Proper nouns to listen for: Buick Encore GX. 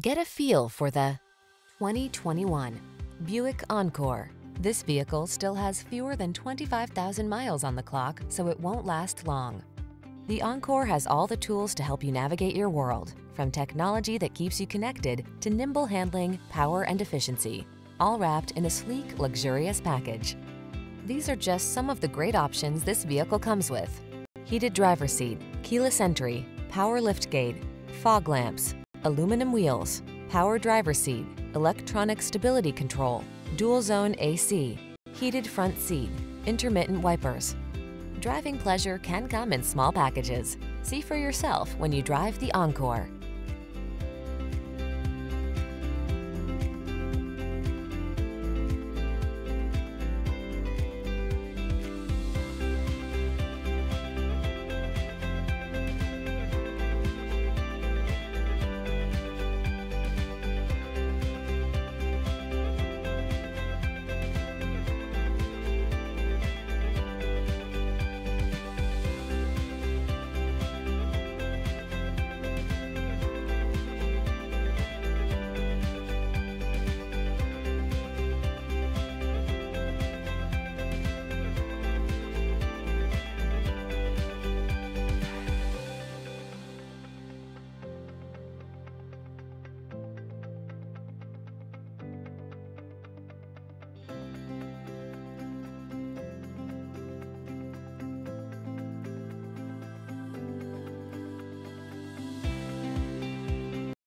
Get a feel for the 2021 Buick Encore. This vehicle still has fewer than 25,000 miles on the clock, so it won't last long. The Encore has all the tools to help you navigate your world, from technology that keeps you connected to nimble handling, power, and efficiency, all wrapped in a sleek, luxurious package. These are just some of the great options this vehicle comes with: heated driver's seat, keyless entry, power liftgate, fog lamps, aluminum wheels, power driver's seat, electronic stability control, dual zone AC, heated front seat, intermittent wipers. Driving pleasure can come in small packages. See for yourself when you drive the Encore.